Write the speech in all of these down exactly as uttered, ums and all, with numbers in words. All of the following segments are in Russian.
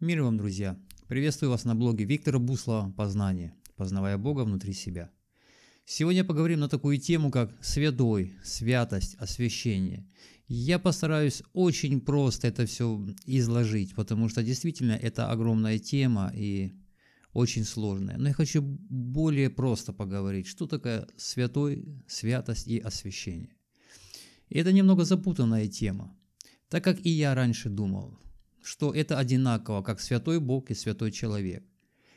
Мир вам, друзья! Приветствую вас на блоге Виктора Буслова «Познание. Познавая Бога внутри себя». Сегодня поговорим на такую тему, как «Святой», «Святость», «Освящение». Я постараюсь очень просто это все изложить, потому что действительно это огромная тема и очень сложная. Но я хочу более просто поговорить, что такое «Святой», «Святость» и «Освящение». И это немного запутанная тема, так как и я раньше думал, что это одинаково, как святой Бог и святой человек.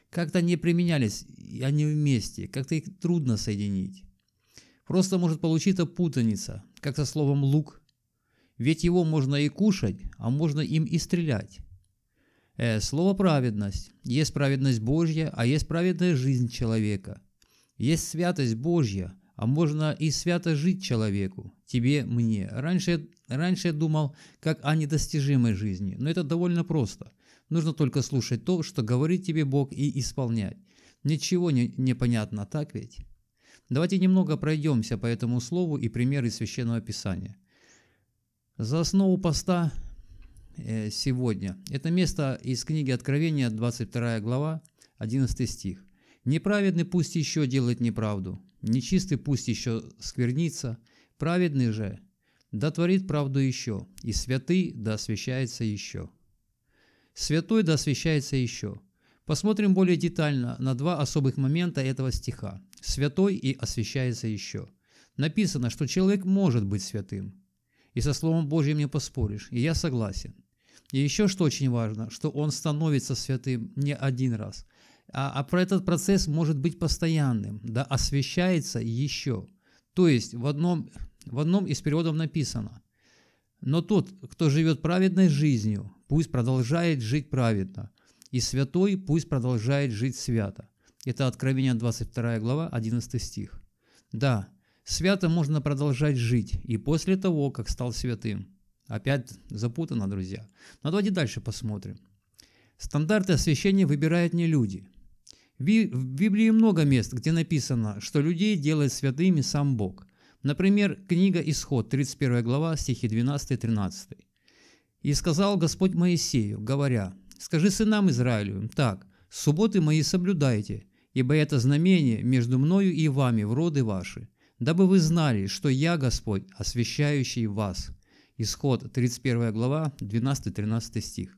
Как-то не применялись они вместе, как-то их трудно соединить. Просто может получиться путаница, как со словом «лук». Ведь его можно и кушать, а можно им и стрелять. Э, слово «праведность». Есть праведность Божья, а есть праведная жизнь человека. Есть святость Божья, а можно и свято жить человеку, тебе, мне. Раньше, раньше я думал, как о недостижимой жизни, но это довольно просто. Нужно только слушать то, что говорит тебе Бог, и исполнять. Ничего не, не понятно, так ведь? Давайте немного пройдемся по этому слову и примеры Священного Писания. За основу поста э, сегодня. Это место из книги Откровения, двадцать вторая глава, одиннадцатый стих. «Неправедный пусть еще делает неправду, нечистый пусть еще сквернится, праведный же да творит правду еще, и святый да освящается еще». Святой да освящается еще. Посмотрим более детально на два особых момента этого стиха. Святой и освящается еще. Написано, что человек может быть святым. И со Словом Божьим не поспоришь, и я согласен. И еще что очень важно, что он становится святым не один раз. А, а про этот процесс может быть постоянным, да освящается еще. То есть в одном, в одном из переводов написано: «Но тот, кто живет праведной жизнью, пусть продолжает жить праведно, и святой пусть продолжает жить свято». Это Откровение, двадцать вторая глава, одиннадцатый стих. Да, свято можно продолжать жить и после того, как стал святым. Опять запутано, друзья. Но давайте дальше посмотрим. Стандарты освящения выбирают не люди. В Библии много мест, где написано, что людей делает святыми сам Бог. Например, книга Исход, тридцать первая глава, стихи двенадцатый тринадцатый. «И сказал Господь Моисею, говоря: скажи сынам Израилю, так, субботы мои соблюдайте, ибо это знамение между мною и вами в роды ваши, дабы вы знали, что я Господь, освящающий вас». Исход, тридцать первая глава, двенадцатый тринадцатый стих.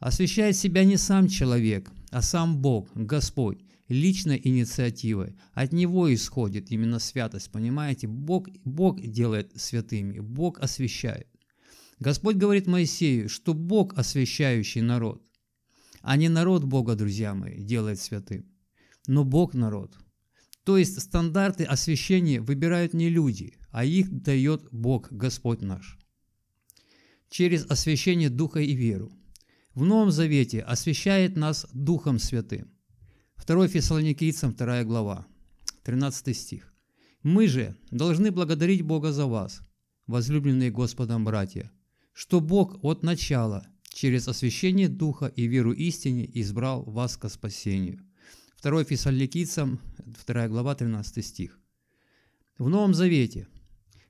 Освящает себя не сам человек, а сам Бог, Господь, личной инициативой. От Него исходит именно святость, понимаете? Бог, Бог делает святыми, Бог освящает. Господь говорит Моисею, что Бог, освящающий народ, а не народ Бога, друзья мои, делает святым, но Бог народ. То есть стандарты освящения выбирают не люди, а их дает Бог, Господь наш. Через освящение Духа и веру. В Новом Завете освящает нас Духом Святым. вторая Фессалоникийцам, вторая глава, тринадцатый стих. «Мы же должны благодарить Бога за вас, возлюбленные Господом братья, что Бог от начала через освящение Духа и веру истине избрал вас ко спасению». вторая Фессалоникийцам, вторая глава, тринадцатый стих. В Новом Завете.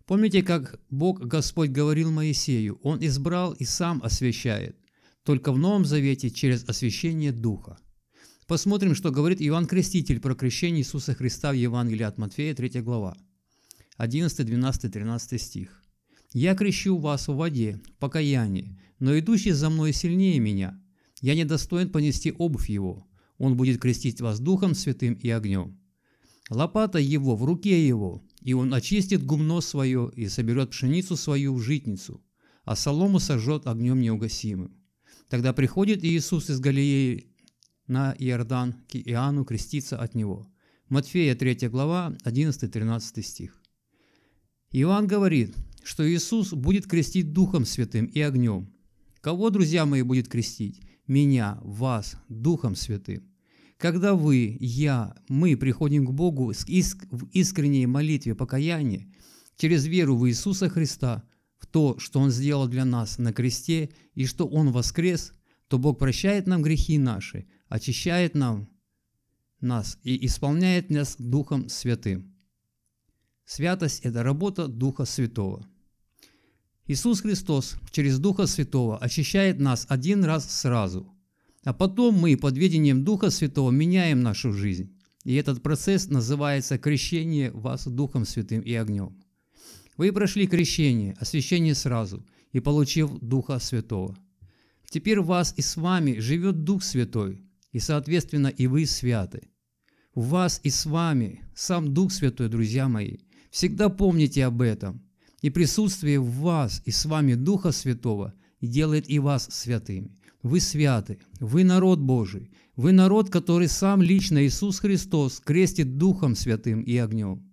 Помните, как Бог Господь говорил Моисею: Он избрал и сам освящает. Только в Новом Завете через освящение Духа. Посмотрим, что говорит Иоанн Креститель про крещение Иисуса Христа в Евангелии от Матфея, третья глава, одиннадцатый, двенадцатый, тринадцатый стих. «Я крещу вас в воде, в покаянии, но идущий за мной сильнее меня. Я не достоин понести обувь его. Он будет крестить вас Духом Святым и огнем. Лопата его в руке его, и он очистит гумно свое и соберет пшеницу свою в житницу, а солому сожжет огнем неугасимым». Тогда приходит Иисус из Галилеи на Иордан к Иоанну креститься от него. Матфея, третья глава, одиннадцатый тринадцатый стих. Иоанн говорит, что Иисус будет крестить Духом Святым и огнем. Кого, друзья мои, будет крестить? Меня, вас, Духом Святым. Когда вы, я, мы приходим к Богу в искренней молитве покаяния, через веру в Иисуса Христа, в то, что Он сделал для нас на кресте и что Он воскрес, то Бог прощает нам грехи наши, очищает нам, нас и исполняет нас Духом Святым. Святость – это работа Духа Святого. Иисус Христос через Духа Святого очищает нас один раз сразу, а потом мы под ведением Духа Святого меняем нашу жизнь. И этот процесс называется крещение вас Духом Святым и огнем. Вы прошли крещение, освящение сразу, и получив Духа Святого. Теперь в вас и с вами живет Дух Святой, и, соответственно, и вы святы. В вас и с вами сам Дух Святой, друзья мои. Всегда помните об этом. И присутствие в вас и с вами Духа Святого делает и вас святыми. Вы святы, вы народ Божий, вы народ, который сам лично Иисус Христос крестит Духом Святым и огнем.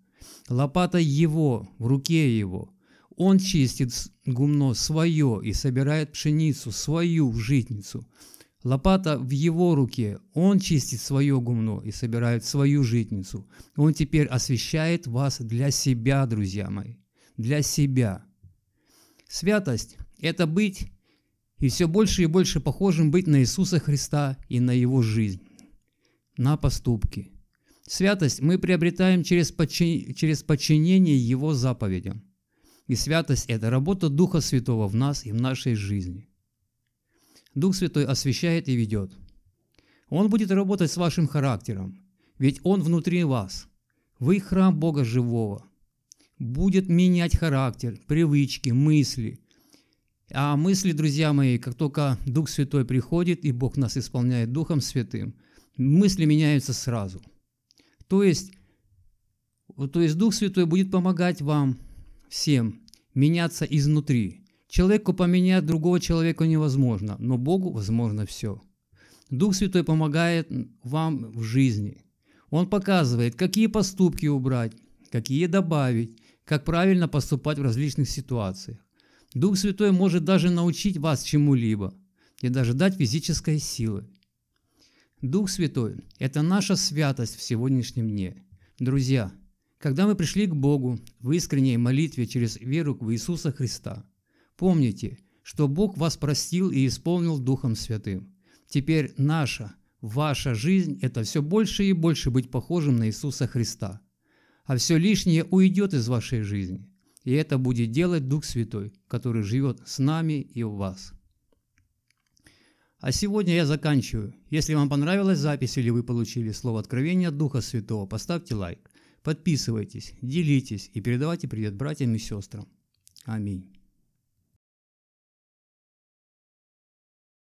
Лопата Его в руке Его. Он чистит гумно свое и собирает пшеницу свою в житницу. Лопата в Его руке, Он чистит свое гумно и собирает свою житницу. Он теперь освящает вас для себя, друзья мои, для себя. Святость – это быть и все больше и больше похожим быть на Иисуса Христа и на Его жизнь, на поступки. Святость мы приобретаем через подчинение Его заповедям. И святость – это работа Духа Святого в нас и в нашей жизни. Дух Святой освящает и ведет. Он будет работать с вашим характером, ведь Он внутри вас. Вы – храм Бога Живого. Будет менять характер, привычки, мысли. А мысли, друзья мои, как только Дух Святой приходит и Бог нас исполняет Духом Святым, мысли меняются сразу. То есть, то есть Дух Святой будет помогать вам всем меняться изнутри. Человеку поменять другого человека невозможно, но Богу возможно все. Дух Святой помогает вам в жизни. Он показывает, какие поступки убрать, какие добавить, как правильно поступать в различных ситуациях. Дух Святой может даже научить вас чему-либо и даже дать физической силы. Дух Святой – это наша святость в сегодняшнем дне. Друзья, когда мы пришли к Богу в искренней молитве через веру в Иисуса Христа, помните, что Бог вас простил и исполнил Духом Святым. Теперь наша, ваша жизнь – это все больше и больше быть похожим на Иисуса Христа. А все лишнее уйдет из вашей жизни. И это будет делать Дух Святой, который живет с нами и в вас. А сегодня я заканчиваю. Если вам понравилась запись или вы получили слово откровения от Духа Святого, поставьте лайк, подписывайтесь, делитесь и передавайте привет братьям и сестрам. Аминь.